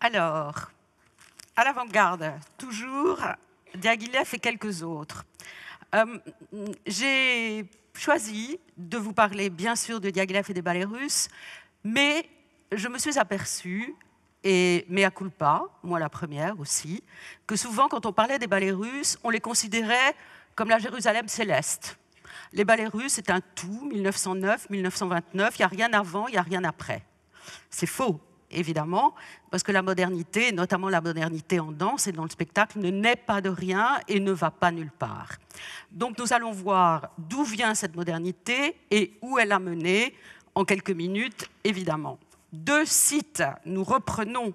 Alors, à l'avant-garde, toujours, Diaghilev et quelques autres. J'ai choisi de vous parler, bien sûr, de Diaghilev et des ballets russes, mais je me suis aperçue, et mea culpa, moi la première aussi, que souvent, quand on parlait des ballets russes, on les considérait comme la Jérusalem céleste. Les ballets russes, c'est un tout, 1909, 1929, il n'y a rien avant, il n'y a rien après. C'est faux, évidemment, parce que la modernité, notamment la modernité en danse et dans le spectacle, ne naît pas de rien et ne va pas nulle part. Donc nous allons voir d'où vient cette modernité et où elle a mené, en quelques minutes, évidemment. Deux sites, nous reprenons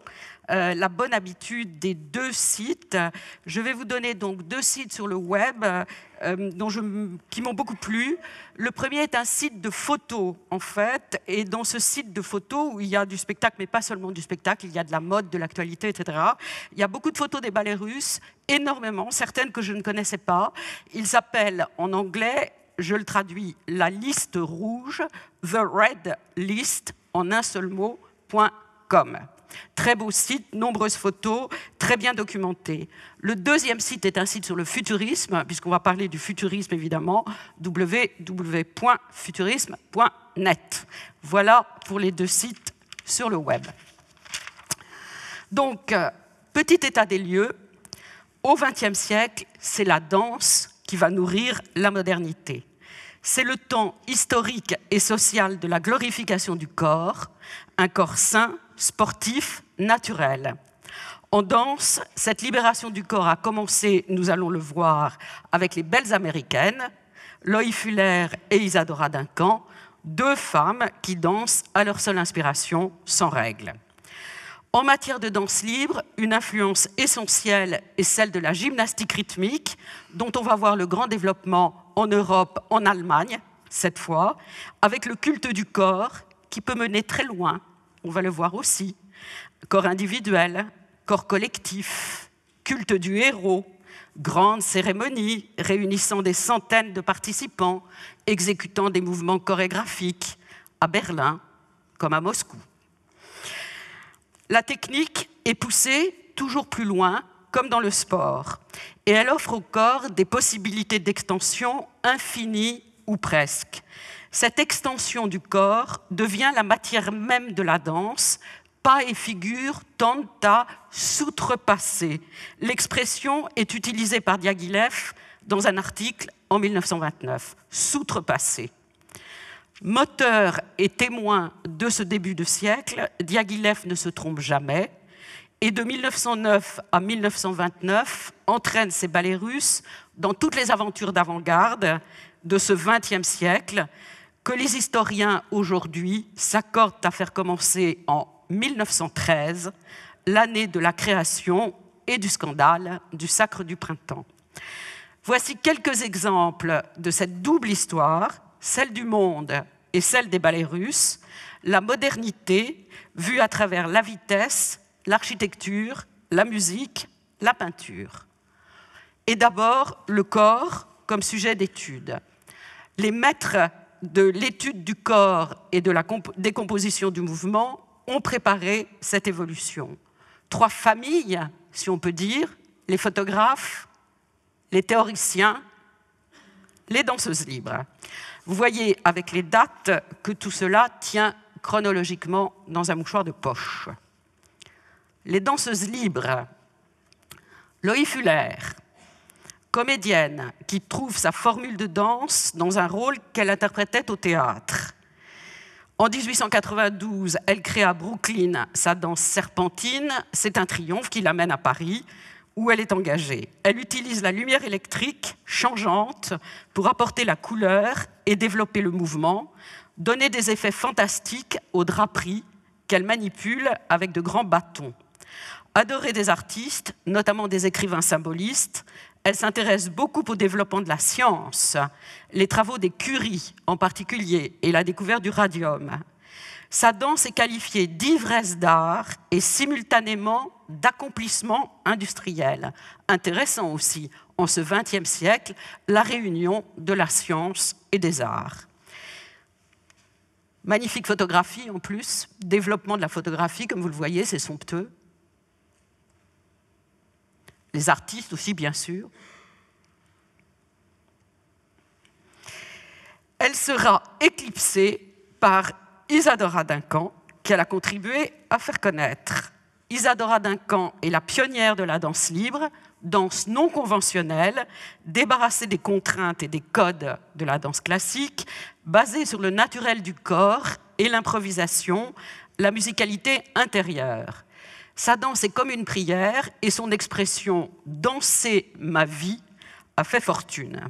la bonne habitude des deux sites. Je vais vous donner donc deux sites sur le web qui m'ont beaucoup plu. Le premier est un site de photos, en fait, et dans ce site de photos, où il y a du spectacle, mais pas seulement du spectacle, il y a de la mode, de l'actualité, etc. Il y a beaucoup de photos des ballets russes, énormément, certaines que je ne connaissais pas. Ils s'appellent en anglais, je le traduis, la liste rouge, The Red List, en un seul mot.com. Très beau site, nombreuses photos, très bien documentées. Le deuxième site est un site sur le futurisme, puisqu'on va parler du futurisme évidemment, www.futurisme.net. Voilà pour les deux sites sur le web. Donc, petit état des lieux, au XXe siècle, c'est la danse qui va nourrir la modernité. C'est le temps historique et social de la glorification du corps, un corps sain, sportif, naturel. En danse, cette libération du corps a commencé, nous allons le voir, avec les belles américaines, Loïe Fuller et Isadora Duncan, deux femmes qui dansent à leur seule inspiration, sans règles. En matière de danse libre, une influence essentielle est celle de la gymnastique rythmique, dont on va voir le grand développement en Europe, en Allemagne, cette fois, avec le culte du corps qui peut mener très loin, on va le voir aussi. Corps individuel, corps collectif, culte du héros, grande cérémonie réunissant des centaines de participants, exécutant des mouvements chorégraphiques à Berlin comme à Moscou. La technique est poussée toujours plus loin, comme dans le sport, et elle offre au corps des possibilités d'extension infinies ou presque. Cette extension du corps devient la matière même de la danse. Pas et figure tendent à s'outrepasser. L'expression est utilisée par Diaghilev dans un article en 1929, s'outrepasser. Moteur et témoin de ce début de siècle, Diaghilev ne se trompe jamais et de 1909 à 1929 entraîne ses ballets russes dans toutes les aventures d'avant-garde de ce XXe siècle que les historiens aujourd'hui s'accordent à faire commencer en 1913, l'année de la création et du scandale du Sacre du Printemps. Voici quelques exemples de cette double histoire, celle du monde et celle des ballets russes, la modernité vue à travers la vitesse, l'architecture, la musique, la peinture. Et d'abord, le corps comme sujet d'étude. Les maîtres de l'étude du corps et de la décomposition du mouvement ont préparé cette évolution. Trois familles, si on peut dire, les photographes, les théoriciens, les danseuses libres. Vous voyez avec les dates que tout cela tient chronologiquement dans un mouchoir de poche. Les danseuses libres, Loïe Fuller, comédienne qui trouve sa formule de danse dans un rôle qu'elle interprétait au théâtre. En 1892, elle crée à Brooklyn sa danse serpentine. C'est un triomphe qui l'amène à Paris, où elle est engagée. Elle utilise la lumière électrique changeante pour apporter la couleur et développer le mouvement, donner des effets fantastiques aux draperies qu'elle manipule avec de grands bâtons. Adorée des artistes, notamment des écrivains symbolistes, elle s'intéresse beaucoup au développement de la science, les travaux des Curie en particulier et la découverte du radium. Sa danse est qualifiée d'ivresse d'art et simultanément d'accomplissement industriel. Intéressant aussi, en ce XXe siècle, la réunion de la science et des arts. Magnifique photographie en plus, développement de la photographie, comme vous le voyez, c'est somptueux. les artistes aussi, bien sûr. Elle sera éclipsée par Isadora Duncan, qu'elle a contribué à faire connaître. Isadora Duncan est la pionnière de la danse libre, danse non conventionnelle, débarrassée des contraintes et des codes de la danse classique, basée sur le naturel du corps et l'improvisation, la musicalité intérieure. Sa danse est comme une prière et son expression « danser ma vie » a fait fortune.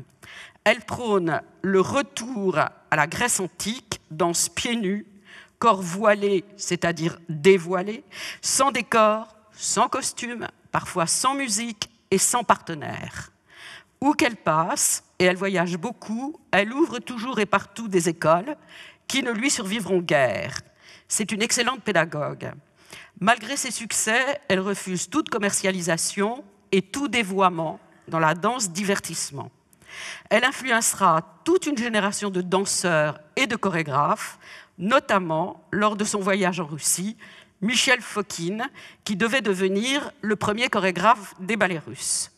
Elle prône le retour à la Grèce antique, danse pieds nus, corps voilé, c'est-à-dire dévoilé, sans décor, sans costume, parfois sans musique et sans partenaire. Où qu'elle passe, et elle voyage beaucoup, elle ouvre toujours et partout des écoles qui ne lui survivront guère. C'est une excellente pédagogue. Malgré ses succès, elle refuse toute commercialisation et tout dévoiement dans la danse divertissement. Elle influencera toute une génération de danseurs et de chorégraphes, notamment lors de son voyage en Russie, Michel Fokine, qui devait devenir le premier chorégraphe des ballets russes.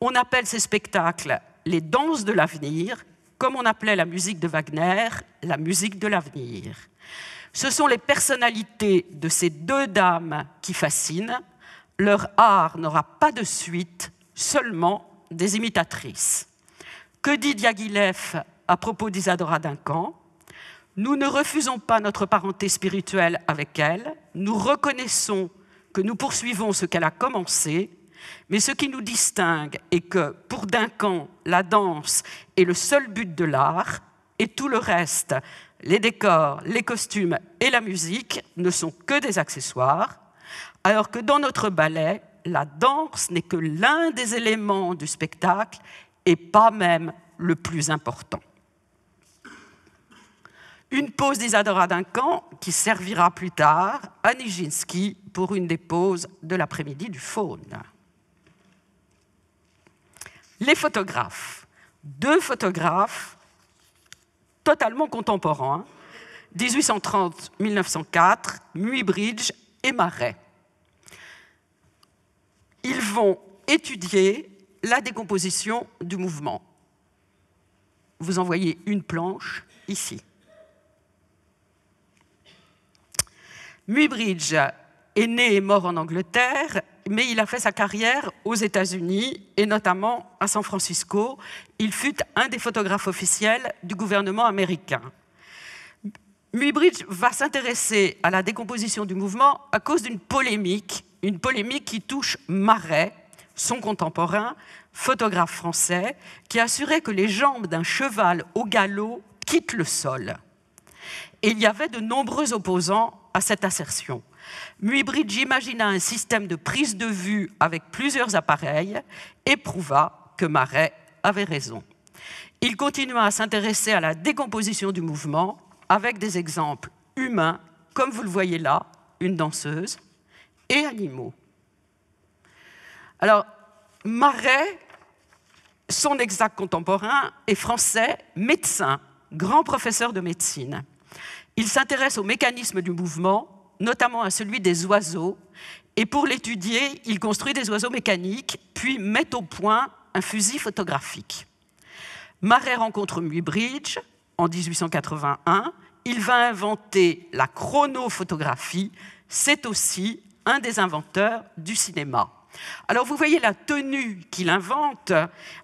On appelle ces spectacles les danses de l'avenir, comme on appelait la musique de Wagner, la musique de l'avenir. Ce sont les personnalités de ces deux dames qui fascinent. Leur art n'aura pas de suite, seulement des imitatrices. Que dit Diaghilev à propos d'Isadora Duncan ? Nous ne refusons pas notre parenté spirituelle avec elle, nous reconnaissons que nous poursuivons ce qu'elle a commencé, mais ce qui nous distingue est que, pour Duncan, la danse est le seul but de l'art, et tout le reste, les décors, les costumes et la musique, ne sont que des accessoires, alors que dans notre ballet, la danse n'est que l'un des éléments du spectacle et pas même le plus important. Une pose d'Isadora Duncan qui servira plus tard à Nijinsky pour une des poses de l'après-midi du faune. Les photographes. Deux photographes totalement contemporains, 1830-1904, Muybridge et Marey. Ils vont étudier la décomposition du mouvement. Vous en voyez une planche ici. Muybridge est né et mort en Angleterre, mais il a fait sa carrière aux États-Unis et notamment à San Francisco. Il fut un des photographes officiels du gouvernement américain. Muybridge va s'intéresser à la décomposition du mouvement à cause d'une polémique, qui touche Marey, son contemporain, photographe français, qui assurait que les jambes d'un cheval au galop quittent le sol. Et il y avait de nombreux opposants à cette assertion. Muybridge imagina un système de prise de vue avec plusieurs appareils et prouva que Marey avait raison. Il continua à s'intéresser à la décomposition du mouvement avec des exemples humains, comme vous le voyez là, une danseuse, et animaux. Alors, Marey, son exact contemporain, est français, médecin, grand professeur de médecine. Il s'intéresse au mécanisme du mouvement, notamment à celui des oiseaux, et pour l'étudier, il construit des oiseaux mécaniques, puis met au point un fusil photographique. Marey rencontre Muybridge en 1881. Il va inventer la chronophotographie. C'est aussi un des inventeurs du cinéma. Alors vous voyez la tenue qu'il invente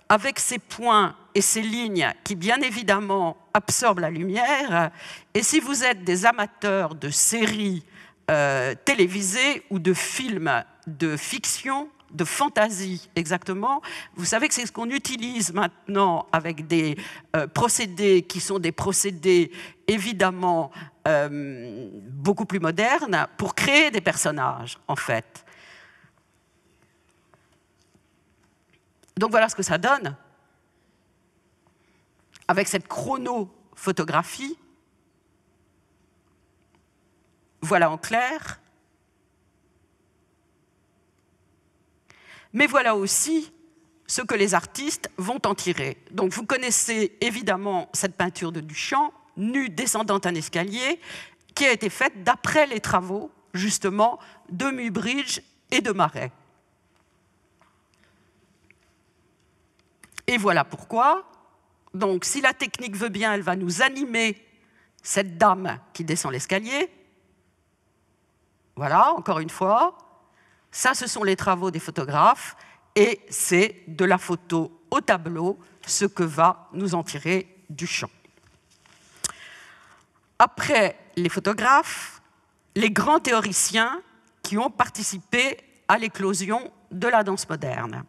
avec ses points et ses lignes qui bien évidemment absorbent la lumière. Et si vous êtes des amateurs de séries télévisées ou de films de fiction, de fantasy exactement, vous savez que c'est ce qu'on utilise maintenant avec des procédés qui sont des procédés évidemment beaucoup plus modernes pour créer des personnages en fait. Donc voilà ce que ça donne, avec cette chronophotographie. Voilà en clair. Mais voilà aussi ce que les artistes vont en tirer. Donc vous connaissez évidemment cette peinture de Duchamp, nue descendant un escalier, qui a été faite d'après les travaux, justement, de Muybridge et de Marey. Et voilà pourquoi, donc, si la technique veut bien, elle va nous animer cette dame qui descend l'escalier. Voilà, encore une fois. Ça, ce sont les travaux des photographes et c'est de la photo au tableau ce que va nous en tirer Duchamp. Après les photographes, les grands théoriciens qui ont participé à l'éclosion de la danse moderne.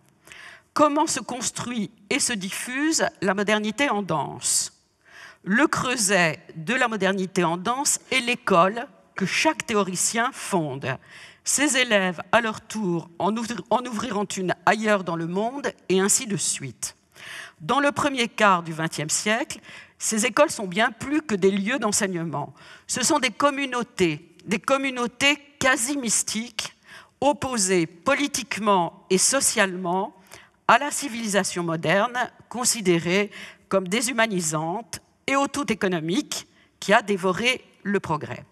Comment se construit et se diffuse la modernité en danse? Le creuset de la modernité en danse est l'école que chaque théoricien fonde. Ses élèves, à leur tour, en ouvriront une ailleurs dans le monde, et ainsi de suite. Dans le premier quart du XXe siècle, ces écoles sont bien plus que des lieux d'enseignement. Ce sont des communautés quasi mystiques, opposées politiquement et socialement à la civilisation moderne, considérée comme déshumanisante et au tout économique, qui a dévoré le progrès.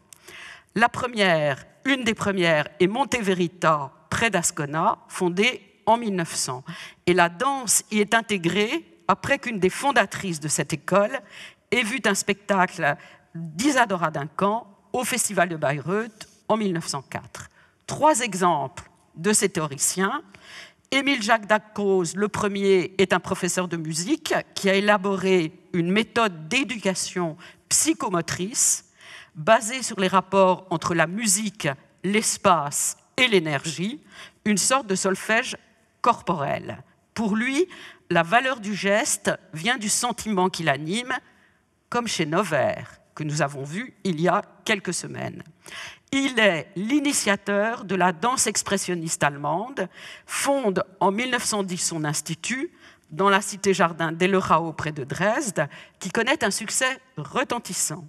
La première, une des premières, est Monteverita, près d'Ascona, fondée en 1900. Et la danse y est intégrée après qu'une des fondatrices de cette école ait vu un spectacle d'Isadora Duncan au Festival de Bayreuth en 1904. Trois exemples de ces théoriciens. Émile Jacques-Dalcroze, le premier, est un professeur de musique qui a élaboré une méthode d'éducation psychomotrice basée sur les rapports entre la musique, l'espace et l'énergie, une sorte de solfège corporel. Pour lui, la valeur du geste vient du sentiment qui l'anime, comme chez Nevers, que nous avons vu il y a quelques semaines. Il est l'initiateur de la danse expressionniste allemande, fonde en 1910 son institut dans la cité-jardin d'Ellerau près de Dresde, qui connaît un succès retentissant.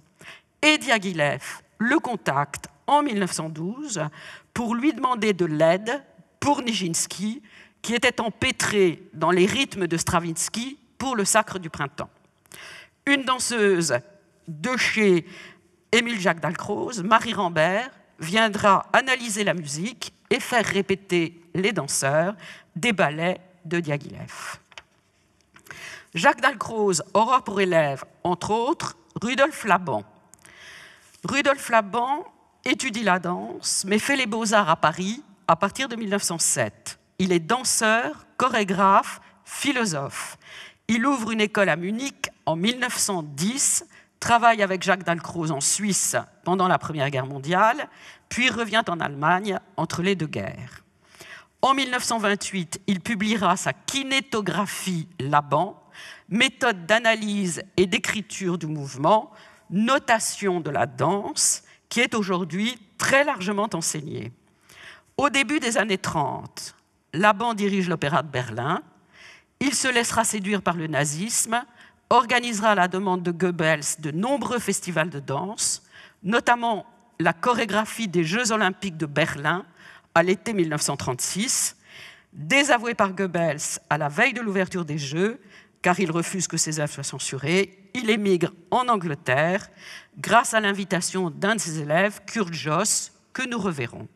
Et Diaghilev le contacte en 1912 pour lui demander de l'aide pour Nijinsky, qui était empêtré dans les rythmes de Stravinsky pour le Sacre du Printemps. Une danseuse de chez Émile Jacques-Dalcroze, Marie Rambert, viendra analyser la musique et faire répéter les danseurs des ballets de Diaghilev. Jacques Dalcroze aura pour élève, entre autres, Rudolf Laban. Rudolf Laban étudie la danse, mais fait les beaux-arts à Paris à partir de 1907. Il est danseur, chorégraphe, philosophe. Il ouvre une école à Munich en 1910, travaille avec Jacques Dalcroze en Suisse pendant la Première Guerre mondiale, puis revient en Allemagne entre les deux guerres. En 1928, il publiera sa kinétographie Laban, méthode d'analyse et d'écriture du mouvement, notation de la danse, qui est aujourd'hui très largement enseignée. Au début des années 30, Laban dirige l'Opéra de Berlin. Il se laissera séduire par le nazisme, organisera à la demande de Goebbels de nombreux festivals de danse, notamment la chorégraphie des Jeux olympiques de Berlin à l'été 1936, désavouée par Goebbels à la veille de l'ouverture des Jeux, car il refuse que ses œuvres soient censurées. Il émigre en Angleterre grâce à l'invitation d'un de ses élèves, Kurt Joss, que nous reverrons.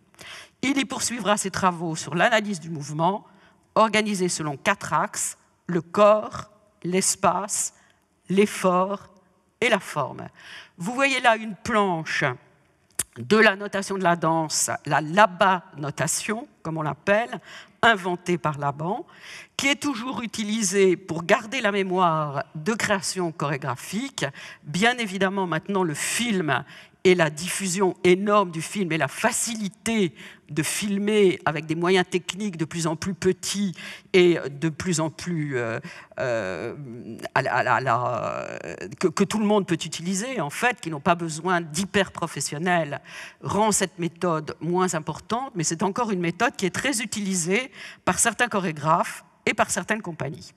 Il y poursuivra ses travaux sur l'analyse du mouvement, organisé selon 4 axes, le corps, l'espace, l'effort et la forme. Vous voyez là une planche de la notation de la danse, la Laban-notation, comme on l'appelle, inventée par Laban, qui est toujours utilisée pour garder la mémoire de création chorégraphique. Bien évidemment, maintenant, le film et la diffusion énorme du film et la facilité de filmer avec des moyens techniques de plus en plus petits et de plus en plus que tout le monde peut utiliser, en fait, qui n'ont pas besoin d'hyper-professionnels, rend cette méthode moins importante, mais c'est encore une méthode qui est très utilisée par certains chorégraphes et par certaines compagnies.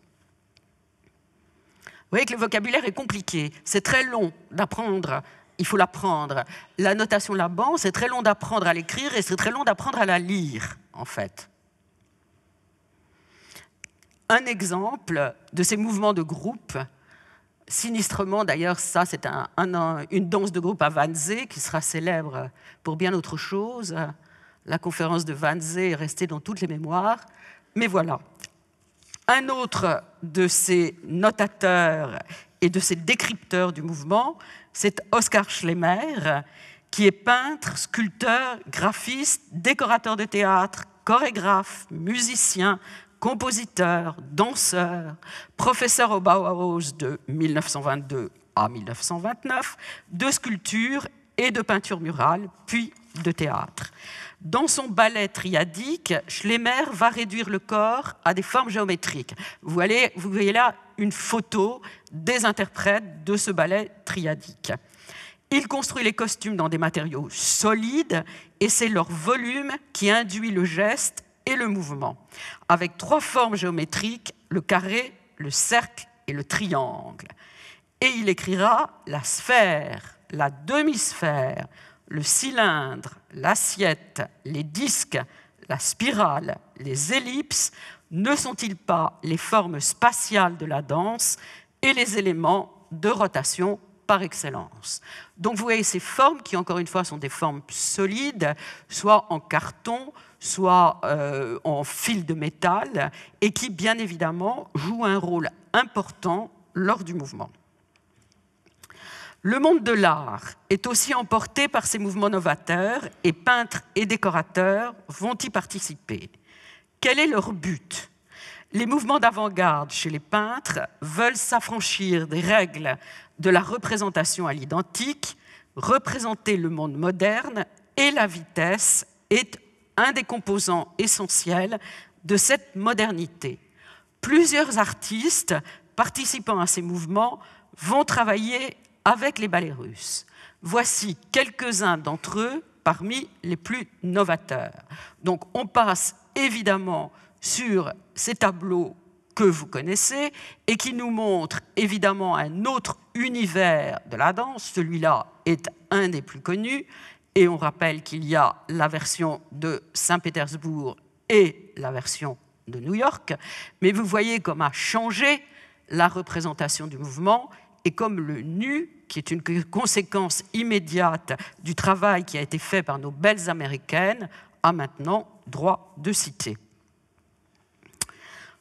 Vous voyez que le vocabulaire est compliqué, c'est très long d'apprendre. Il faut l'apprendre. La notation Laban, c'est très long d'apprendre à l'écrire et c'est très long d'apprendre à la lire, en fait. Un exemple de ces mouvements de groupe, sinistrement d'ailleurs, ça c'est une danse de groupe à Wannsee qui sera célèbre pour bien autre chose. La conférence de Wannsee est restée dans toutes les mémoires. Mais voilà, Un autre de ses notateurs et de ses décrypteurs du mouvement, c'est Oscar Schlemmer, qui est peintre, sculpteur, graphiste, décorateur de théâtre, chorégraphe, musicien, compositeur, danseur, professeur au Bauhaus de 1922 à 1929, de sculpture et de peinture murale, puis de théâtre. Dans son ballet triadique, Schlemmer va réduire le corps à des formes géométriques. Vous voyez là une photo des interprètes de ce ballet triadique. Il construit les costumes dans des matériaux solides et c'est leur volume qui induit le geste et le mouvement, avec trois formes géométriques, le carré, le cercle et le triangle. Et il écrira la sphère, la demi-sphère, le cylindre, l'assiette, les disques, la spirale, les ellipses, ne sont-ils pas les formes spatiales de la danse et les éléments de rotation par excellence? Donc vous voyez ces formes qui, encore une fois, sont des formes solides, soit en carton, soit en fil de métal, et qui, bien évidemment, jouent un rôle important lors du mouvement. Le monde de l'art est aussi emporté par ces mouvements novateurs, et peintres et décorateurs vont y participer. Quel est leur but? Les mouvements d'avant-garde chez les peintres veulent s'affranchir des règles de la représentation à l'identique, représenter le monde moderne, et la vitesse est un des composants essentiels de cette modernité. Plusieurs artistes participant à ces mouvements vont travailler avec les ballets russes. Voici quelques-uns d'entre eux parmi les plus novateurs. Donc on passe évidemment sur ces tableaux que vous connaissez et qui nous montrent évidemment un autre univers de la danse. Celui-là est un des plus connus. Et on rappelle qu'il y a la version de Saint-Pétersbourg et la version de New York. Mais vous voyez comme a changé la représentation du mouvement et comme le nu, qui est une conséquence immédiate du travail qui a été fait par nos belles américaines, a maintenant droit de citer.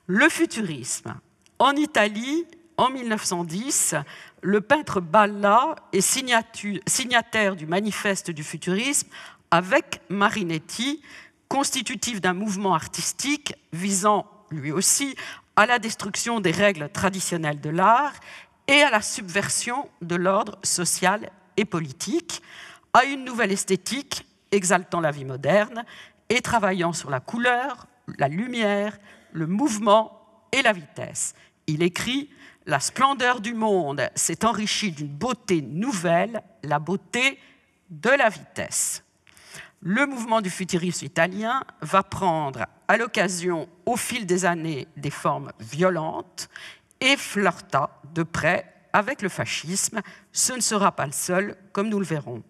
Le futurisme. En Italie, en 1910, le peintre Balla est signataire du manifeste du futurisme avec Marinetti, constitutif d'un mouvement artistique visant, lui aussi, à la destruction des règles traditionnelles de l'art et à la subversion de l'ordre social et politique, à une nouvelle esthétique exaltant la vie moderne et travaillant sur la couleur, la lumière, le mouvement et la vitesse. Il écrit « La splendeur du monde s'est enrichie d'une beauté nouvelle, la beauté de la vitesse ». Le mouvement du futurisme italien va prendre à l'occasion, au fil des années, des formes violentes et flirta de près avec le fascisme. Ce ne sera pas le seul, comme nous le verrons.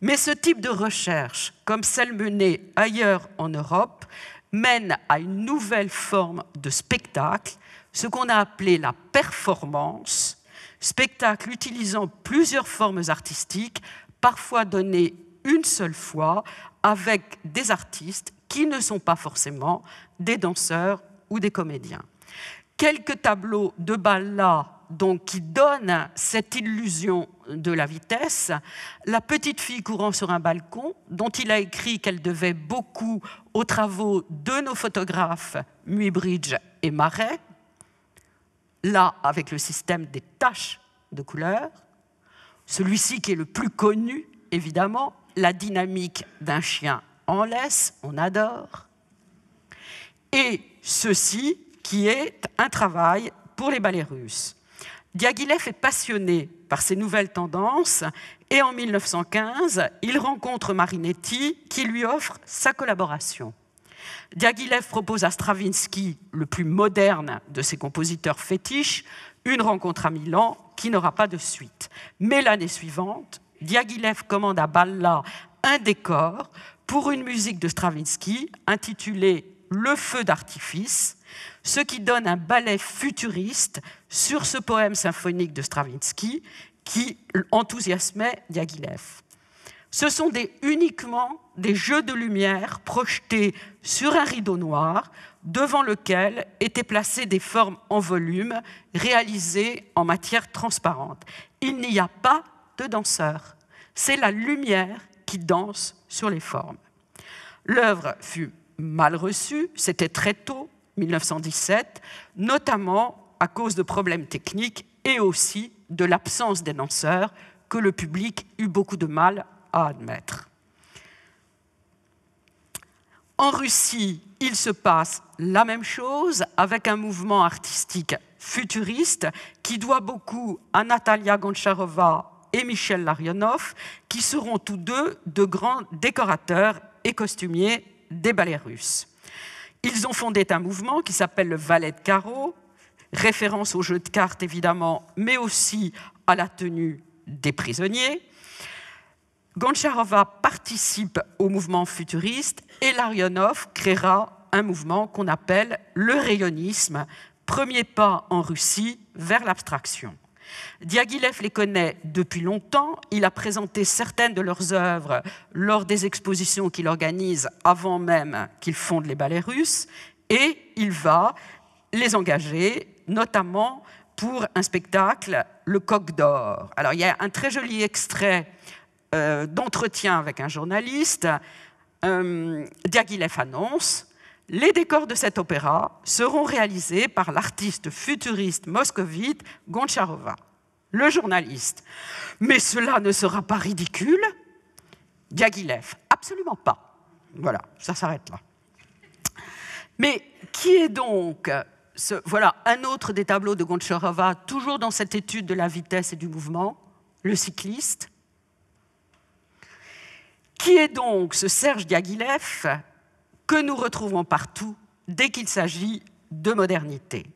Mais ce type de recherche, comme celle menée ailleurs en Europe, mène à une nouvelle forme de spectacle, ce qu'on a appelé la performance, spectacle utilisant plusieurs formes artistiques, parfois données une seule fois, avec des artistes qui ne sont pas forcément des danseurs ou des comédiens. Quelques tableaux de Balla donc, qui donnent cette illusion de la vitesse. La petite fille courant sur un balcon, dont il a écrit qu'elle devait beaucoup aux travaux de nos photographes Muybridge et Marey, là avec le système des taches de couleur. Celui-ci qui est le plus connu, évidemment, la dynamique d'un chien en laisse, on adore. Et ceci qui est un travail pour les ballets russes. Diaghilev est passionné par ces nouvelles tendances et en 1915, il rencontre Marinetti qui lui offre sa collaboration. Diaghilev propose à Stravinsky, le plus moderne de ses compositeurs fétiches, une rencontre à Milan qui n'aura pas de suite. Mais l'année suivante, Diaghilev commande à Balla un décor pour une musique de Stravinsky intitulée « Le feu d'artifice », ce qui donne un ballet futuriste sur ce poème symphonique de Stravinsky qui enthousiasmait Diaghilev. Ce sont uniquement des jeux de lumière projetés sur un rideau noir devant lequel étaient placées des formes en volume réalisées en matière transparente. Il n'y a pas de danseur. C'est la lumière qui danse sur les formes. L'œuvre fut mal reçue, c'était très tôt, 1917, notamment à cause de problèmes techniques et aussi de l'absence des danseurs que le public eut beaucoup de mal à admettre. En Russie, il se passe la même chose avec un mouvement artistique futuriste qui doit beaucoup à Natalia Goncharova et Michel Larionov, qui seront tous deux de grands décorateurs et costumiers des ballets russes. Ils ont fondé un mouvement qui s'appelle le valet de carreau, référence au jeu de cartes évidemment, mais aussi à la tenue des prisonniers. Goncharova participe au mouvement futuriste et Larionov créera un mouvement qu'on appelle le rayonisme, premier pas en Russie vers l'abstraction. Diaghilev les connaît depuis longtemps, il a présenté certaines de leurs œuvres lors des expositions qu'il organise avant même qu'il fonde les ballets russes, et il va les engager, notamment pour un spectacle, Le Coq d'or. Alors il y a un très joli extrait d'entretien avec un journaliste. Diaghilev annonce: les décors de cet opéra seront réalisés par l'artiste futuriste moscovite Goncharova. Le journaliste: mais cela ne sera pas ridicule? Diaghilev: absolument pas. Voilà, ça s'arrête là. Mais qui est donc voilà un autre des tableaux de Goncharova, toujours dans cette étude de la vitesse et du mouvement, le cycliste. Qui est donc ce Serge Diaghilev que nous retrouvons partout dès qu'il s'agit de modernité?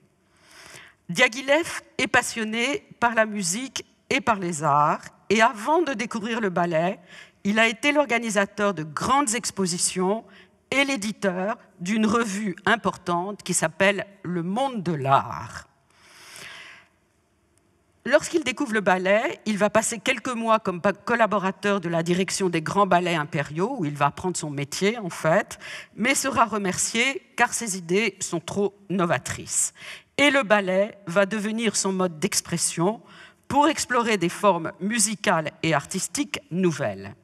Diaghilev est passionné par la musique et par les arts, et avant de découvrir le ballet, il a été l'organisateur de grandes expositions et l'éditeur d'une revue importante qui s'appelle Le Monde de l'Art. Lorsqu'il découvre le ballet, il va passer quelques mois comme collaborateur de la direction des grands ballets impériaux, où il va apprendre son métier en fait, mais sera remercié car ses idées sont trop novatrices. Et le ballet va devenir son mode d'expression pour explorer des formes musicales et artistiques nouvelles.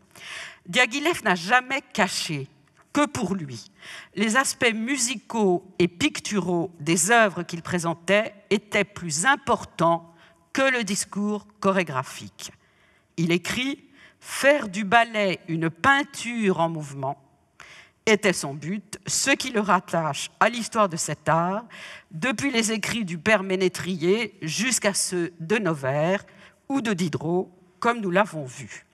Diaghilev n'a jamais caché que pour lui, les aspects musicaux et picturaux des œuvres qu'il présentait étaient plus importants que le discours chorégraphique. Il écrit « Faire du ballet une peinture en mouvement » était son but, ce qui le rattache à l'histoire de cet art, depuis les écrits du père Ménétrier jusqu'à ceux de Novaire ou de Diderot, comme nous l'avons vu.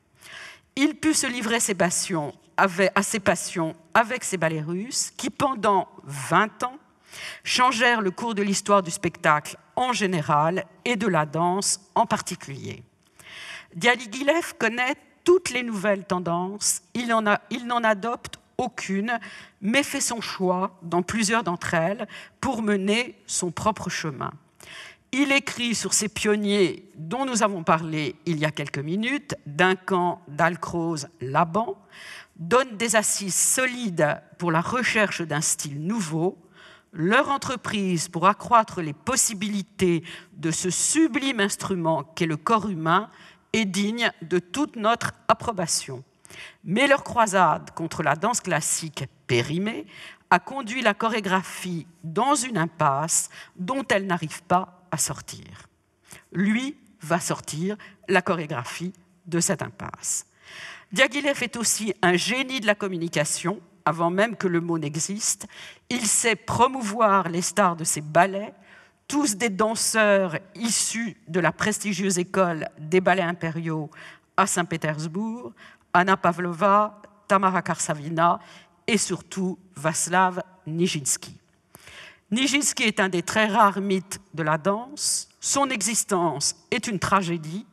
Il put se livrer à ses passions avec ses ballets russes, qui pendant 20 ans changèrent le cours de l'histoire du spectacle en général et de la danse en particulier. Diaghilev connaît toutes les nouvelles tendances, il n'en adopte aucune, mais fait son choix dans plusieurs d'entre elles pour mener son propre chemin. Il écrit sur ces pionniers dont nous avons parlé il y a quelques minutes, Duncan, Dalcroze, Laban, donne des assises solides pour la recherche d'un style nouveau, leur entreprise pour accroître les possibilités de ce sublime instrument qu'est le corps humain est digne de toute notre approbation. Mais leur croisade contre la danse classique périmée a conduit la chorégraphie dans une impasse dont elle n'arrive pas à sortir. Lui va sortir la chorégraphie de cette impasse. Diaghilev est aussi un génie de la communication, avant même que le mot n'existe. Il sait promouvoir les stars de ses ballets, tous des danseurs issus de la prestigieuse école des ballets impériaux à Saint-Pétersbourg, Anna Pavlova, Tamara Karsavina et surtout Václav Nijinsky. Nijinsky est un des très rares mythes de la danse. Son existence est une tragédie,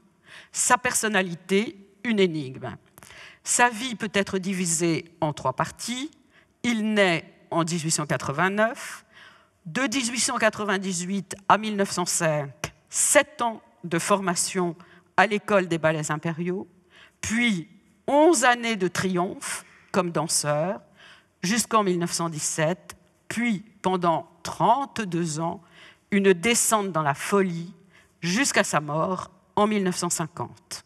sa personnalité une énigme. Sa vie peut être divisée en trois parties. Il naît en 1889. De 1898 à 1905, 7 ans de formation à l'école des ballets impériaux, puis 11 années de triomphe comme danseur jusqu'en 1917, puis pendant 32 ans, une descente dans la folie jusqu'à sa mort en 1950.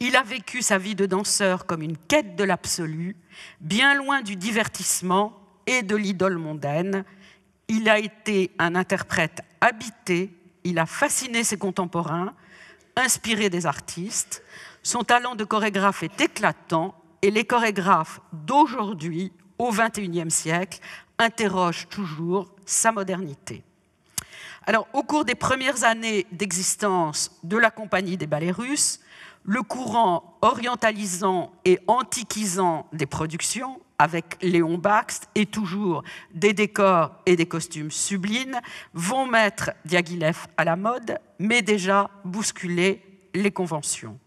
Il a vécu sa vie de danseur comme une quête de l'absolu, bien loin du divertissement et de l'idole mondaine. Il a été un interprète habité, il a fasciné ses contemporains, inspiré des artistes. Son talent de chorégraphe est éclatant et les chorégraphes d'aujourd'hui, au XXIe siècle, interrogent toujours sa modernité. Alors, au cours des premières années d'existence de la Compagnie des Ballets Russes, le courant orientalisant et antiquisant des productions, avec Léon Bakst, et toujours des décors et des costumes sublimes, vont mettre Diaghilev à la mode, mais déjà bousculer les conventions.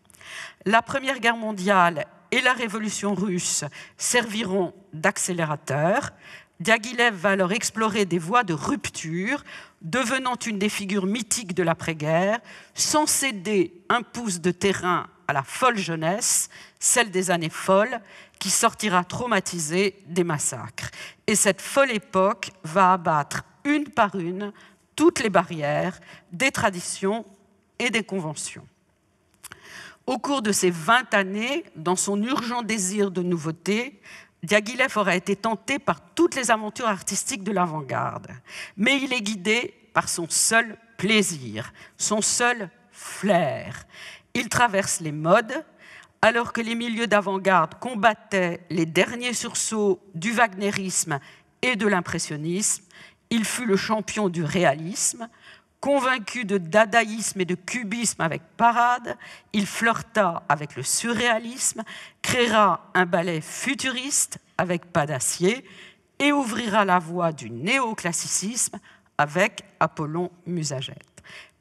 La Première Guerre mondiale et la Révolution russe serviront d'accélérateur. Diaghilev va alors explorer des voies de rupture, devenant une des figures mythiques de l'après-guerre, sans céder un pouce de terrain à la folle jeunesse, celle des années folles, qui sortira traumatisée des massacres. Et cette folle époque va abattre une par une toutes les barrières des traditions et des conventions. Au cours de ces 20 années, dans son urgent désir de nouveauté, Diaghilev aura été tenté par toutes les aventures artistiques de l'avant-garde. Mais il est guidé par son seul plaisir, son seul flair. Il traverse les modes, alors que les milieux d'avant-garde combattaient les derniers sursauts du wagnérisme et de l'impressionnisme. Il fut le champion du réalisme. Convaincu de dadaïsme et de cubisme avec Parade, il flirta avec le surréalisme, créera un ballet futuriste avec Pas d'acier et ouvrira la voie du néoclassicisme avec Apollon Musagète.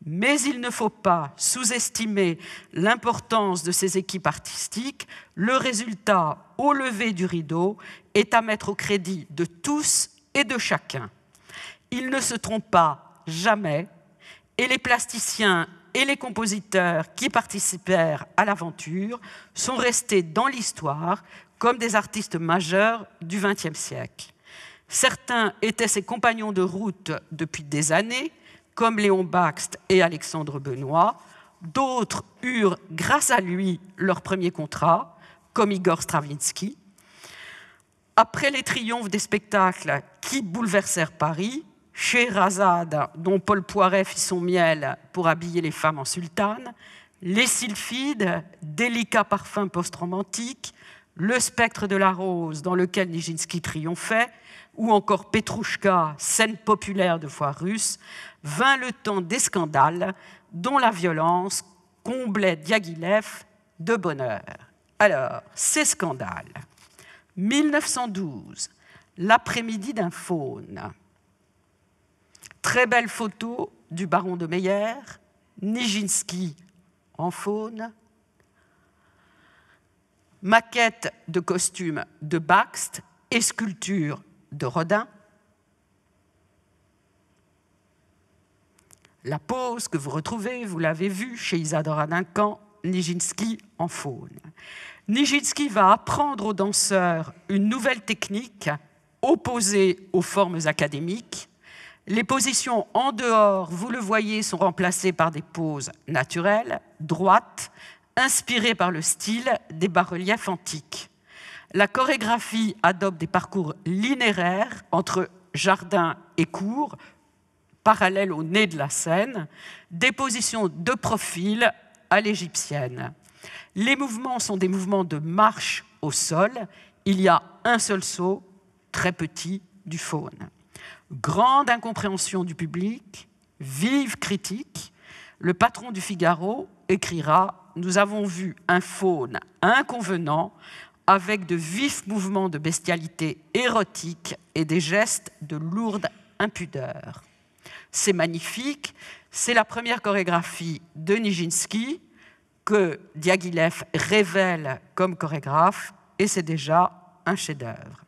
Mais il ne faut pas sous-estimer l'importance de ces équipes artistiques. Le résultat, au lever du rideau, est à mettre au crédit de tous et de chacun. Il ne se trompe pas jamais. Et les plasticiens et les compositeurs qui participèrent à l'aventure sont restés dans l'histoire comme des artistes majeurs du XXe siècle. Certains étaient ses compagnons de route depuis des années, comme Léon Bakst et Alexandre Benoît. D'autres eurent, grâce à lui, leur premier contrat, comme Igor Stravinsky. Après les triomphes des spectacles qui bouleversèrent Paris, Scheherazade, dont Paul Poiret fit son miel pour habiller les femmes en sultane, les sylphides, délicats parfums post-romantiques, le spectre de la rose dans lequel Nijinsky triomphait, ou encore Petrouchka, scène populaire de foire russe, vint le temps des scandales dont la violence comblait Diaghilev de bonheur. Alors, ces scandales. 1912, l'après-midi d'un faune. Très belle photo du baron de Meyer, Nijinsky en faune, maquette de costumes de Bakst et sculpture de Rodin. La pose que vous retrouvez, vous l'avez vue chez Isadora Duncan, Nijinsky en faune. Nijinsky va apprendre aux danseurs une nouvelle technique opposée aux formes académiques. Les positions en dehors, vous le voyez, sont remplacées par des poses naturelles, droites, inspirées par le style des bas-reliefs antiques. La chorégraphie adopte des parcours linéaires entre jardin et cour, parallèles au nez de la scène, des positions de profil à l'égyptienne. Les mouvements sont des mouvements de marche au sol. Il y a un seul saut, très petit, du faune. Grande incompréhension du public, vive critique. Le patron du Figaro écrira « Nous avons vu un faune inconvenant avec de vifs mouvements de bestialité érotique et des gestes de lourde impudeur. » C'est magnifique, c'est la première chorégraphie de Nijinsky que Diaghilev révèle comme chorégraphe et c'est déjà un chef-d'œuvre.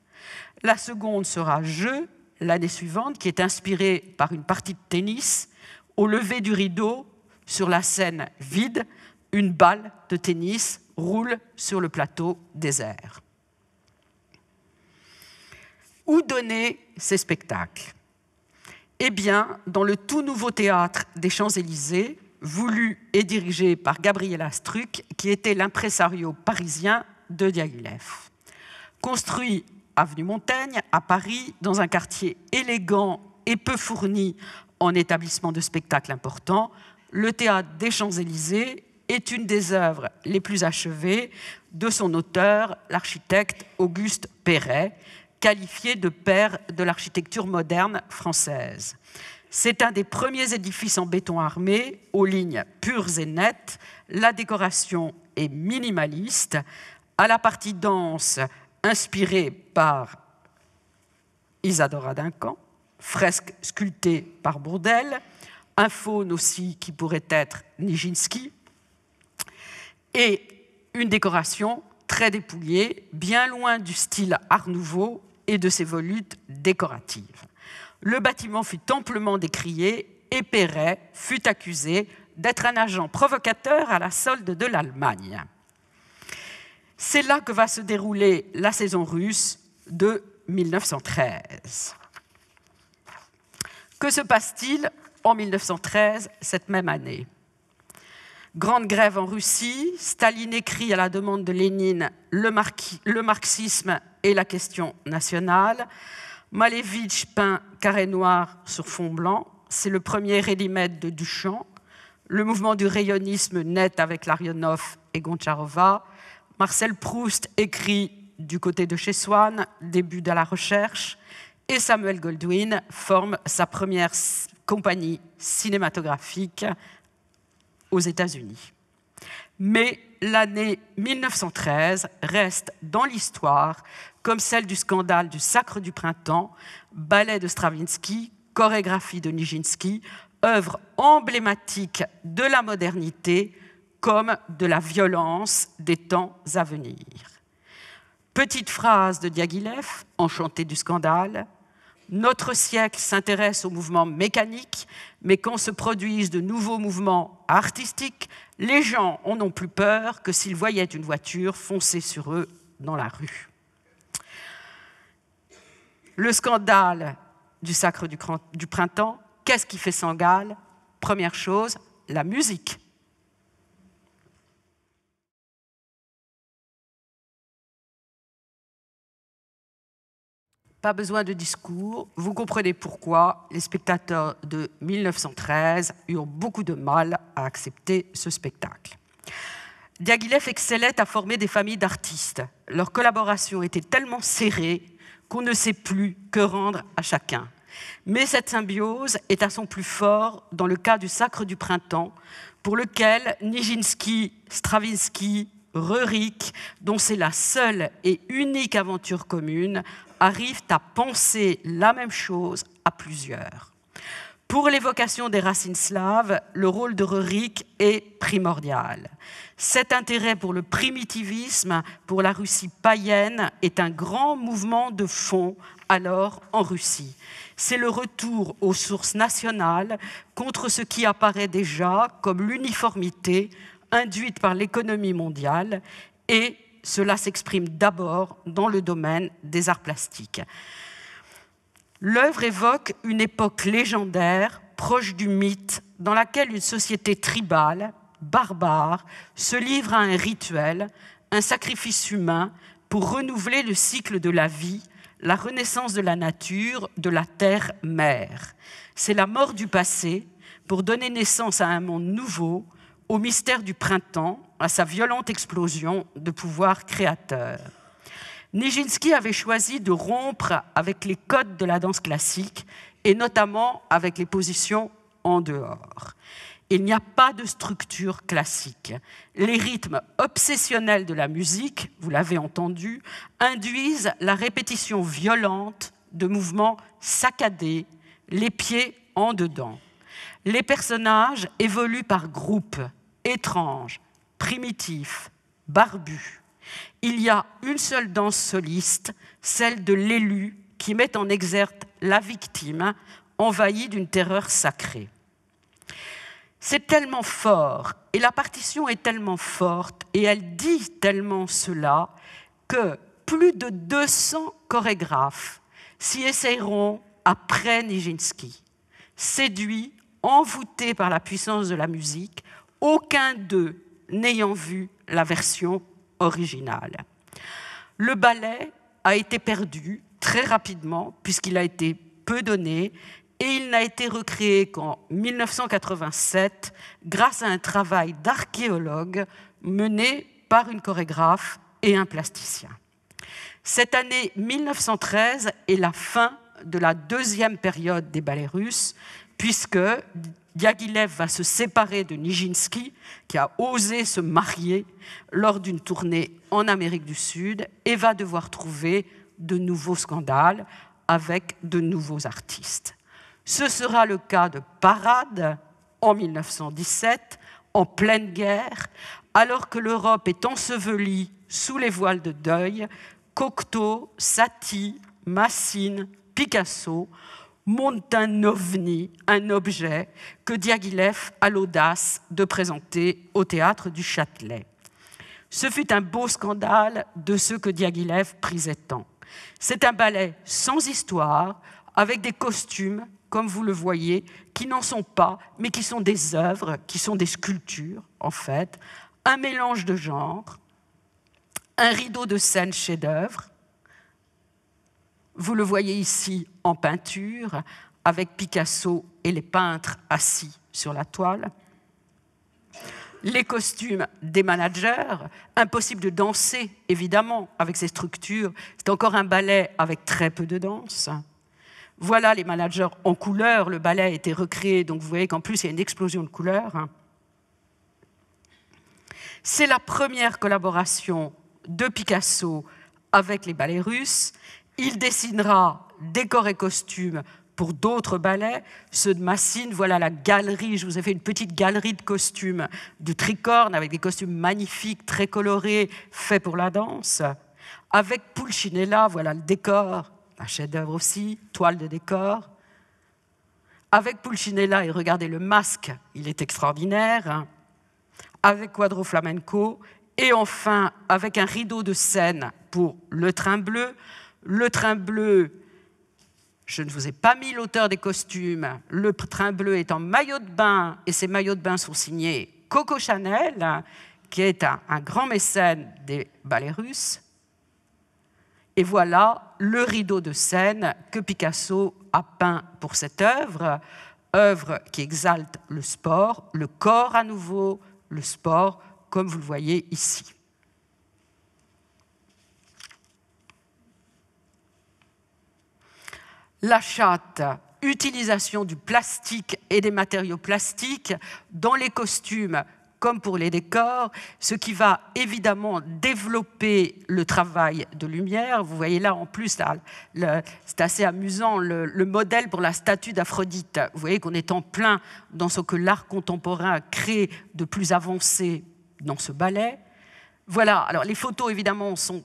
La seconde sera « Jeux », l'année suivante, qui est inspirée par une partie de tennis. Au lever du rideau, sur la scène vide, une balle de tennis roule sur le plateau désert. Où donner ces spectacles? Eh bien, dans le tout nouveau théâtre des Champs-Élysées, voulu et dirigé par Gabriel Astruc, qui était l'impresario parisien de Diaghilev. Construit avenue Montaigne, à Paris, dans un quartier élégant et peu fourni en établissements de spectacles importants, le théâtre des Champs-Élysées est une des œuvres les plus achevées de son auteur, l'architecte Auguste Perret, qualifié de père de l'architecture moderne française. C'est un des premiers édifices en béton armé, aux lignes pures et nettes. La décoration est minimaliste, à la partie dense inspirée par Isadora Duncan, fresque sculptée par Bourdelle, un faune aussi qui pourrait être Nijinsky, et une décoration très dépouillée, bien loin du style Art Nouveau et de ses volutes décoratives. Le bâtiment fut amplement décrié et Perret fut accusé d'être un agent provocateur à la solde de l'Allemagne. C'est là que va se dérouler la saison russe de 1913. Que se passe-t-il en 1913, cette même année? Grande grève en Russie, Staline écrit à la demande de Lénine le marxisme et la question nationale. Malevitch peint carré noir sur fond blanc, c'est le premier ready-made de Duchamp. Le mouvement du rayonisme naît avec Larionov et Goncharova. Marcel Proust écrit Du côté de chez Swann, début de la recherche. Et Samuel Goldwyn forme sa première compagnie cinématographique aux États-Unis. Mais l'année 1913 reste dans l'histoire comme celle du scandale du Sacre du Printemps, ballet de Stravinsky, chorégraphie de Nijinsky, œuvre emblématique de la modernité comme de la violence des temps à venir. Petite phrase de Diaghilev, enchanté du scandale, « Notre siècle s'intéresse aux mouvements mécaniques, mais quand se produisent de nouveaux mouvements artistiques, les gens en ont plus peur que s'ils voyaient une voiture foncer sur eux dans la rue. » Le scandale du Sacre du Printemps, qu'est-ce qui fait scandale? Première chose, la musique. Pas besoin de discours, vous comprenez pourquoi les spectateurs de 1913 eurent beaucoup de mal à accepter ce spectacle. Diaghilev excellait à former des familles d'artistes. Leur collaboration était tellement serrée qu'on ne sait plus que rendre à chacun. Mais cette symbiose est à son plus fort dans le cas du Sacre du Printemps, pour lequel Nijinsky, Stravinsky, Ruric, dont c'est la seule et unique aventure commune, arrivent à penser la même chose à plusieurs. Pour l'évocation des racines slaves, le rôle de Ruric est primordial. Cet intérêt pour le primitivisme, pour la Russie païenne, est un grand mouvement de fond alors en Russie. C'est le retour aux sources nationales contre ce qui apparaît déjà comme l'uniformité induite par l'économie mondiale, et cela s'exprime d'abord dans le domaine des arts plastiques. L'œuvre évoque une époque légendaire, proche du mythe, dans laquelle une société tribale, barbare, se livre à un rituel, un sacrifice humain, pour renouveler le cycle de la vie, la renaissance de la nature, de la terre-mère. C'est la mort du passé pour donner naissance à un monde nouveau, au mystère du printemps, à sa violente explosion de pouvoir créateur. Nijinsky avait choisi de rompre avec les codes de la danse classique et notamment avec les positions en dehors. Il n'y a pas de structure classique. Les rythmes obsessionnels de la musique, vous l'avez entendu, induisent la répétition violente de mouvements saccadés, les pieds en dedans. Les personnages évoluent par groupes, étranges, primitifs, barbus. Il y a une seule danse soliste, celle de l'élu, qui met en exergue la victime, envahie d'une terreur sacrée. C'est tellement fort, et la partition est tellement forte, et elle dit tellement cela, que plus de 200 chorégraphes s'y essayeront après Nijinsky. Séduits, envoûtés par la puissance de la musique, aucun d'eux n'ayant vu la version originale. Le ballet a été perdu très rapidement, puisqu'il a été peu donné, et il n'a été recréé qu'en 1987 grâce à un travail d'archéologue mené par une chorégraphe et un plasticien. Cette année 1913 est la fin de la deuxième période des ballets russes, puisque Diaghilev va se séparer de Nijinsky, qui a osé se marier lors d'une tournée en Amérique du Sud, et va devoir trouver de nouveaux scandales avec de nouveaux artistes. Ce sera le cas de Parade en 1917, en pleine guerre, alors que l'Europe est ensevelie sous les voiles de deuil. Cocteau, Satie, Massine, Picasso monte un ovni, un objet que Diaghilev a l'audace de présenter au théâtre du Châtelet. Ce fut un beau scandale de ceux que Diaghilev prisait tant. C'est un ballet sans histoire, avec des costumes, comme vous le voyez, qui n'en sont pas, mais qui sont des œuvres, qui sont des sculptures, en fait, un mélange de genres, un rideau de scène chef-d'œuvre. Vous le voyez ici en peinture, avec Picasso et les peintres assis sur la toile. Les costumes des managers, impossible de danser, évidemment, avec ces structures. C'est encore un ballet avec très peu de danse. Voilà les managers en couleur. Le ballet a été recréé, donc vous voyez qu'en plus, il y a une explosion de couleurs. C'est la première collaboration de Picasso avec les ballets russes. Il dessinera décors et costumes pour d'autres ballets, ceux de Massine. Voilà la galerie, je vous ai fait une petite galerie de costumes de Tricorne, avec des costumes magnifiques, très colorés, faits pour la danse. Avec Pulcinella, voilà le décor, un chef-d'œuvre aussi, toile de décor. Avec Pulcinella, et regardez le masque, il est extraordinaire. Avec Quadro Flamenco, et enfin avec un rideau de scène pour Le Train Bleu. Le Train Bleu, je ne vous ai pas mis l'auteur des costumes. Le Train Bleu est en maillot de bain, et ces maillots de bain sont signés Coco Chanel, qui est un grand mécène des ballets russes. Et voilà le rideau de scène que Picasso a peint pour cette œuvre, œuvre qui exalte le sport, le corps à nouveau, le sport, comme vous le voyez ici. La chatte, utilisation du plastique et des matériaux plastiques dans les costumes comme pour les décors, ce qui va évidemment développer le travail de lumière. Vous voyez là en plus, c'est assez amusant, le modèle pour la statue d'Aphrodite. Vous voyez qu'on est en plein dans ce que l'art contemporain crée de plus avancé dans ce ballet. Voilà, alors les photos évidemment sont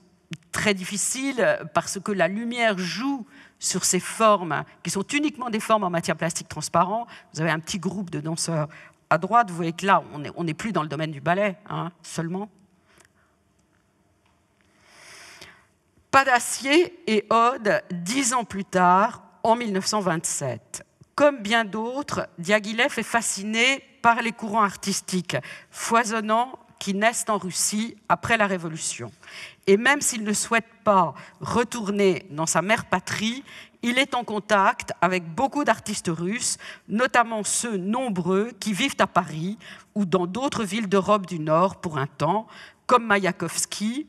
très difficiles parce que la lumière joue sur ces formes, qui sont uniquement des formes en matière plastique transparent. Vous avez un petit groupe de danseurs à droite, vous voyez que là, on n'est plus dans le domaine du ballet, hein, seulement. Pas d'acier et Ode, 10 ans plus tard, en 1927. Comme bien d'autres, Diaghilev est fasciné par les courants artistiques foisonnants qui naissent en Russie après la Révolution. Et même s'il ne souhaite pas retourner dans sa mère patrie, il est en contact avec beaucoup d'artistes russes, notamment ceux nombreux qui vivent à Paris ou dans d'autres villes d'Europe du Nord pour un temps, comme Mayakovsky,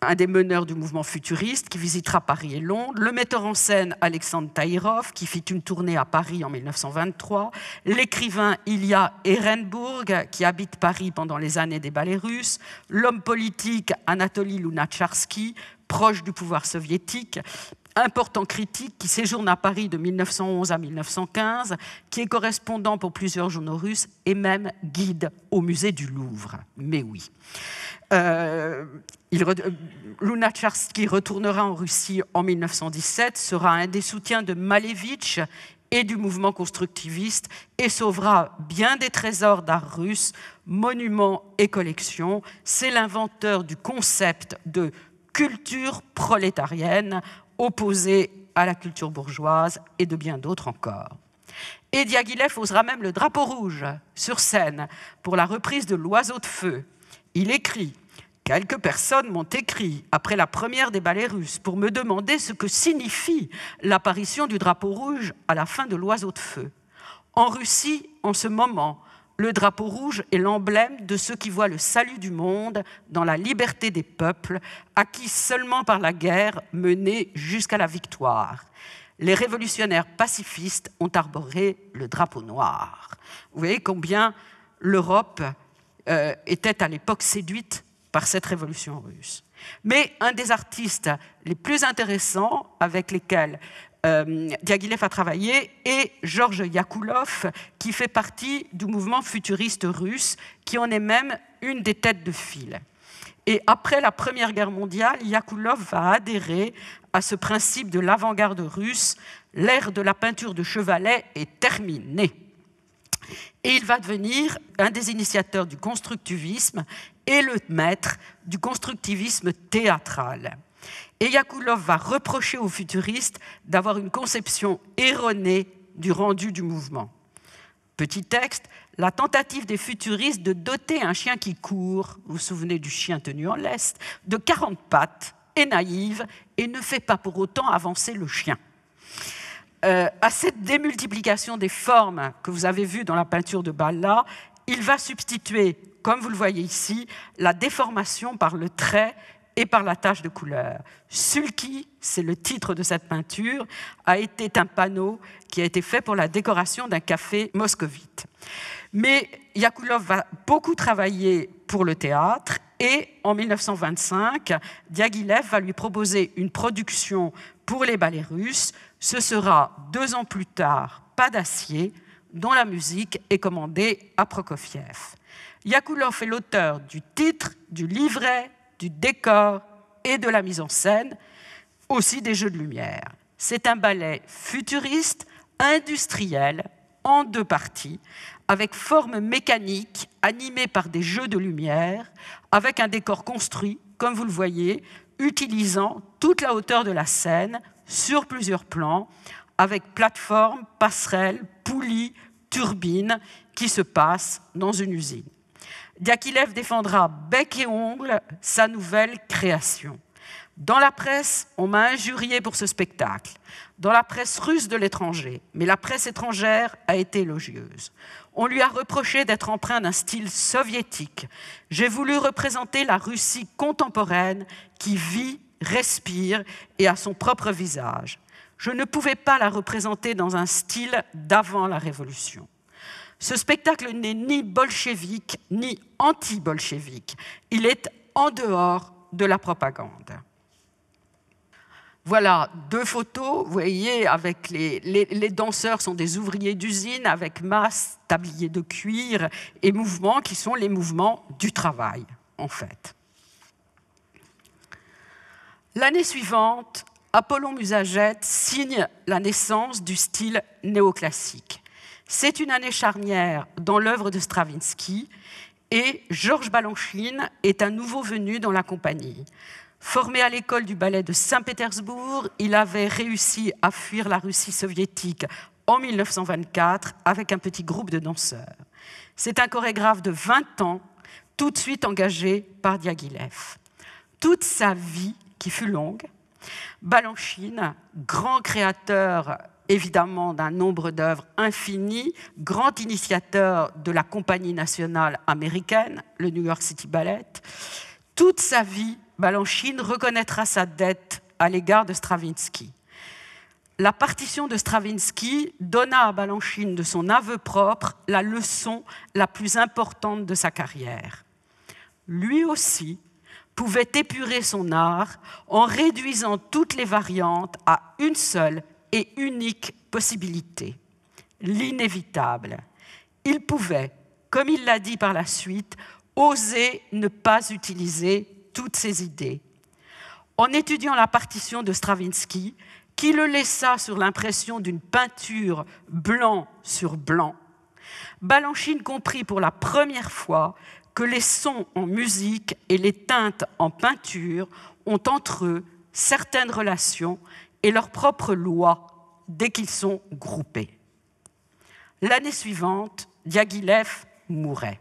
un des meneurs du mouvement futuriste qui visitera Paris et Londres, le metteur en scène Alexandre Taïrov qui fit une tournée à Paris en 1923, l'écrivain Ilya Ehrenburg qui habite Paris pendant les années des ballets russes, l'homme politique Anatoly Lounacharsky, proche du pouvoir soviétique, important critique qui séjourne à Paris de 1911 à 1915, qui est correspondant pour plusieurs journaux russes et même guide au musée du Louvre. Mais oui. Lounacharsky retournera en Russie en 1917, sera un des soutiens de Malevitch et du mouvement constructiviste et sauvera bien des trésors d'art russe, monuments et collections. C'est l'inventeur du concept de culture prolétarienne opposée à la culture bourgeoise et de bien d'autres encore. Et Diaghilev osera même le drapeau rouge sur scène pour la reprise de L'Oiseau de Feu. Il écrit « Quelques personnes m'ont écrit après la première des ballets russes pour me demander ce que signifie l'apparition du drapeau rouge à la fin de L'Oiseau de Feu. En Russie, en ce moment, le drapeau rouge est l'emblème de ceux qui voient le salut du monde dans la liberté des peuples, acquis seulement par la guerre menée jusqu'à la victoire. » Les révolutionnaires pacifistes ont arboré le drapeau noir. Vous voyez combien l'Europe était à l'époque séduite par cette révolution russe. Mais un des artistes les plus intéressants avec lesquels Diaghilev a travaillé est Georges Yakoulov, qui fait partie du mouvement futuriste russe, qui en est même une des têtes de file. Et après la Première Guerre mondiale, Yakoulov va adhérer à ce principe de l'avant-garde russe. L'ère de la peinture de chevalet est terminée. Et il va devenir un des initiateurs du constructivisme et le maître du constructivisme théâtral. Et Yakoulov va reprocher aux futuristes d'avoir une conception erronée du rendu du mouvement. Petit texte, la tentative des futuristes de doter un chien qui court, vous vous souvenez du chien tenu en lest, de 40 pattes est naïve et ne fait pas pour autant avancer le chien. À cette démultiplication des formes que vous avez vues dans la peinture de Balla, il va substituer, comme vous le voyez ici, la déformation par le trait et par la tache de couleur. Sulky, c'est le titre de cette peinture, a été un panneau qui a été fait pour la décoration d'un café moscovite. Mais Yakoulov va beaucoup travailler pour le théâtre et en 1925, Diaghilev va lui proposer une production pour les ballets russes. Ce sera 2 ans plus tard, Pas d'acier, dont la musique est commandée à Prokofiev. Yakoulov est l'auteur du titre, du livret, du décor et de la mise en scène, aussi des jeux de lumière. C'est un ballet futuriste, industriel, en 2 parties, avec forme mécanique animée par des jeux de lumière, avec un décor construit, comme vous le voyez, utilisant toute la hauteur de la scène sur plusieurs plans, avec plateformes, passerelles, poulies, turbines qui se passent dans une usine. Diaghilev défendra bec et ongle sa nouvelle création. Dans la presse, on m'a injurié pour ce spectacle. Dans la presse russe de l'étranger, mais la presse étrangère a été élogieuse. On lui a reproché d'être empreint d'un style soviétique. J'ai voulu représenter la Russie contemporaine qui vit, respire et a son propre visage. Je ne pouvais pas la représenter dans un style d'avant la Révolution. Ce spectacle n'est ni bolchevique, ni anti-bolchevique. Il est en dehors de la propagande. Voilà 2 photos, vous voyez, avec les danseurs sont des ouvriers d'usine avec masse, tablier de cuir et mouvements qui sont les mouvements du travail, en fait. L'année suivante, Apollon Musagète signe la naissance du style néoclassique. C'est une année charnière dans l'œuvre de Stravinsky et Georges Balanchine est un nouveau venu dans la compagnie. Formé à l'école du ballet de Saint-Pétersbourg, il avait réussi à fuir la Russie soviétique en 1924 avec un petit groupe de danseurs. C'est un chorégraphe de 20 ans, tout de suite engagé par Diaghilev. Toute sa vie, qui fut longue, Balanchine, grand créateur évidemment d'un nombre d'œuvres infinies, grand initiateur de la compagnie nationale américaine, le New York City Ballet. Toute sa vie, Balanchine reconnaîtra sa dette à l'égard de Stravinsky. La partition de Stravinsky donna à Balanchine, de son aveu propre, la leçon la plus importante de sa carrière. Lui aussi pouvait épurer son art en réduisant toutes les variantes à une seule et unique possibilité, l'inévitable. Il pouvait, comme il l'a dit par la suite, oser ne pas utiliser toutes ses idées. En étudiant la partition de Stravinsky, qui le laissa sur l'impression d'une peinture blanc sur blanc, Balanchine comprit pour la première fois que les sons en musique et les teintes en peinture ont entre eux certaines relations et leurs propres lois dès qu'ils sont groupés. L'année suivante, Diaghilev mourait.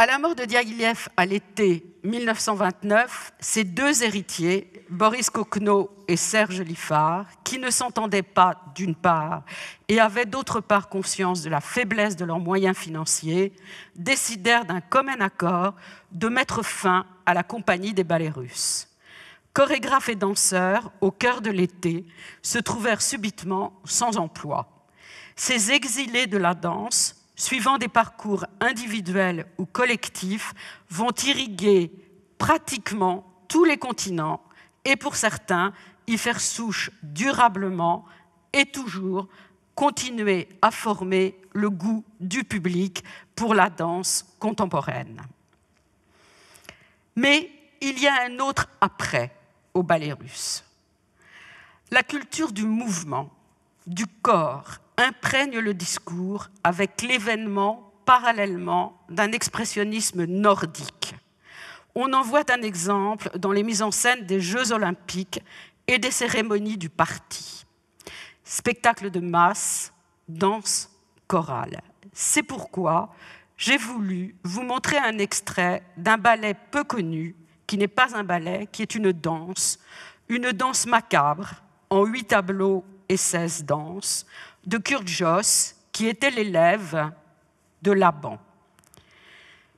À la mort de Diaghilev à l'été 1929, ses deux héritiers, Boris Kokno et Serge Liffard, qui ne s'entendaient pas d'une part et avaient d'autre part conscience de la faiblesse de leurs moyens financiers, décidèrent d'un commun accord de mettre fin à la compagnie des ballets russes. Chorégraphes et danseurs, au cœur de l'été, se trouvèrent subitement sans emploi. Ces exilés de la danse, suivant des parcours individuels ou collectifs, vont irriguer pratiquement tous les continents et pour certains y faire souche durablement et toujours continuer à former le goût du public pour la danse contemporaine. Mais il y a un autre après au ballet russe. La culture du mouvement, du corps, imprègne le discours avec l'événement parallèlement d'un expressionnisme nordique. On en voit un exemple dans les mises en scène des Jeux olympiques et des cérémonies du parti. Spectacle de masse, danse chorale. C'est pourquoi j'ai voulu vous montrer un extrait d'un ballet peu connu, qui n'est pas un ballet, qui est une danse macabre, en 8 tableaux et 16 danses, de Kurt Joss, qui était l'élève de Laban.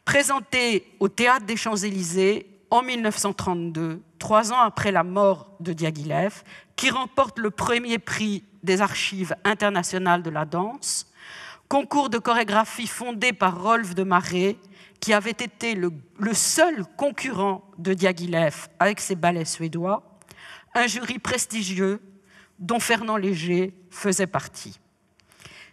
Présenté au Théâtre des Champs-Élysées en 1932, 3 ans après la mort de Diaghilev, qui remporte le premier prix des Archives internationales de la danse, concours de chorégraphie fondé par Rolf de Marey, qui avait été le seul concurrent de Diaghilev avec ses ballets suédois, un jury prestigieux dont Fernand Léger faisait partie.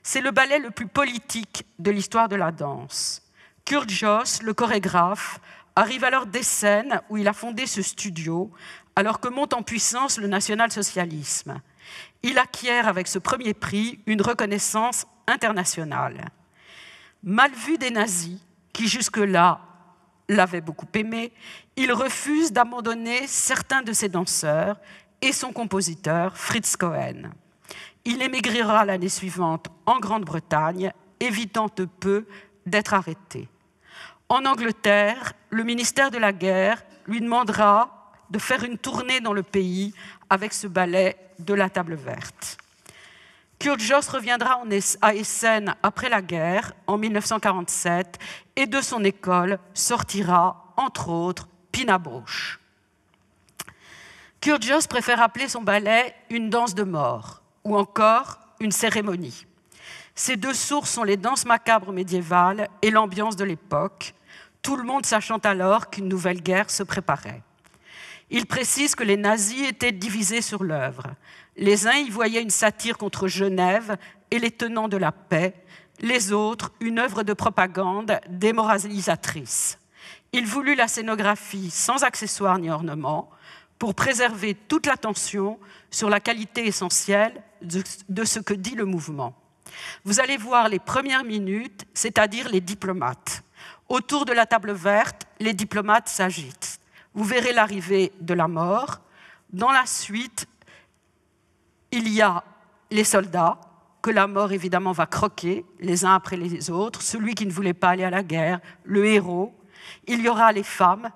C'est le ballet le plus politique de l'histoire de la danse. Kurt Joss, le chorégraphe, arrive alors des scènes où il a fondé ce studio, alors que monte en puissance le national-socialisme. Il acquiert avec ce premier prix une reconnaissance internationale. Mal vu des nazis, qui jusque-là l'avait beaucoup aimé, il refuse d'abandonner certains de ses danseurs et son compositeur, Fritz Cohen. Il émigrera l'année suivante en Grande-Bretagne, évitant de peu d'être arrêté. En Angleterre, le ministère de la Guerre lui demandera de faire une tournée dans le pays avec ce ballet de La Table Verte. Kurt Joss reviendra à Essen après la guerre, en 1947, et de son école sortira, entre autres, Pina Bausch. Kurt Joss préfère appeler son ballet une danse de mort, ou encore une cérémonie. Ces deux sources sont les danses macabres médiévales et l'ambiance de l'époque, tout le monde sachant alors qu'une nouvelle guerre se préparait. Il précise que les nazis étaient divisés sur l'œuvre. Les uns y voyaient une satire contre Genève et les tenants de la paix, les autres une œuvre de propagande démoralisatrice. Il voulut la scénographie sans accessoires ni ornements pour préserver toute l'attention sur la qualité essentielle de ce que dit le mouvement. Vous allez voir les premières minutes, c'est-à-dire les diplomates. Autour de la table verte, les diplomates s'agitent. Vous verrez l'arrivée de la mort. Dans la suite, il y a les soldats, que la mort évidemment va croquer, les uns après les autres, celui qui ne voulait pas aller à la guerre, le héros. Il y aura les femmes,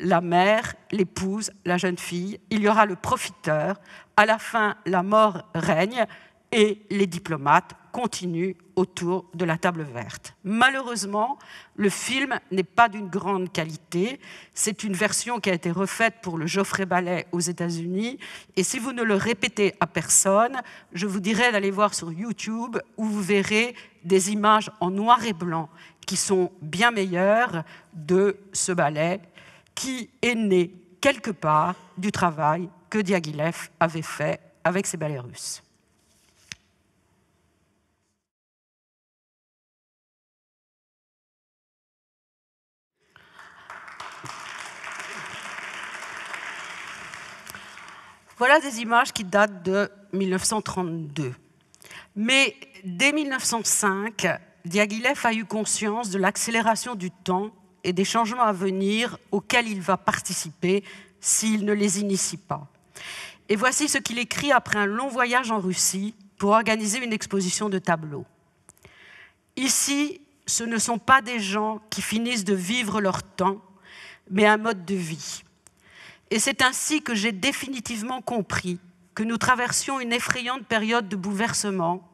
la mère, l'épouse, la jeune fille. Il y aura le profiteur. À la fin, la mort règne et les diplomates continuent autour de la table verte. Malheureusement, le film n'est pas d'une grande qualité. C'est une version qui a été refaite pour le Geoffrey Ballet aux États-Unis. Et si vous ne le répétez à personne, je vous dirais d'aller voir sur YouTube où vous verrez des images en noir et blanc qui sont bien meilleures de ce ballet qui est né quelque part du travail que Diaghilev avait fait avec ses ballets russes. Voilà des images qui datent de 1932. Mais dès 1905, Diaghilev a eu conscience de l'accélération du temps et des changements à venir auxquels il va participer s'il ne les initie pas. Et voici ce qu'il écrit après un long voyage en Russie pour organiser une exposition de tableaux. Ici, ce ne sont pas des gens qui finissent de vivre leur temps, mais un mode de vie. Et c'est ainsi que j'ai définitivement compris que nous traversions une effrayante période de bouleversement,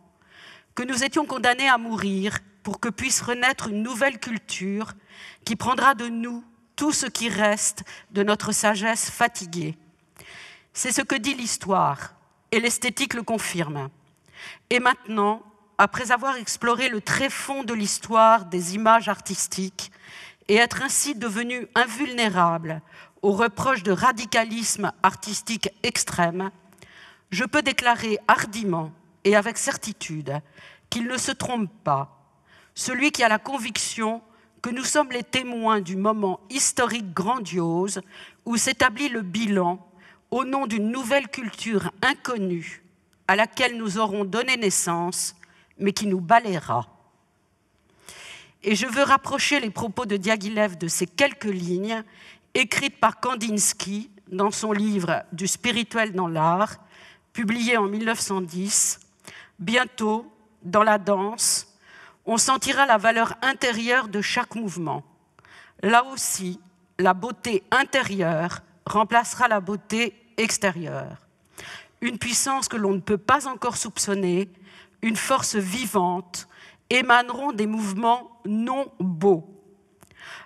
que nous étions condamnés à mourir pour que puisse renaître une nouvelle culture qui prendra de nous tout ce qui reste de notre sagesse fatiguée. C'est ce que dit l'histoire, et l'esthétique le confirme. Et maintenant, après avoir exploré le tréfonds de l'histoire des images artistiques, et être ainsi devenu invulnérable aux reproches de radicalisme artistique extrême, je peux déclarer hardiment et avec certitude qu'il ne se trompe pas, celui qui a la conviction que nous sommes les témoins du moment historique grandiose où s'établit le bilan au nom d'une nouvelle culture inconnue à laquelle nous aurons donné naissance, mais qui nous balayera. Et je veux rapprocher les propos de Diaghilev de ces quelques lignes écrites par Kandinsky dans son livre « Du spirituel dans l'art », publié en 1910. Bientôt, dans la danse, on sentira la valeur intérieure de chaque mouvement. Là aussi, la beauté intérieure remplacera la beauté extérieure. Une puissance que l'on ne peut pas encore soupçonner, une force vivante, émaneront des mouvements non beaux.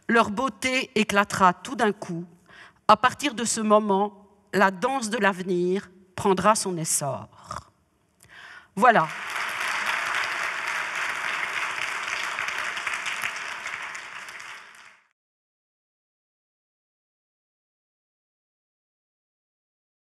Leur beauté éclatera tout d'un coup. À partir de ce moment, la danse de l'avenir prendra son essor. Voilà.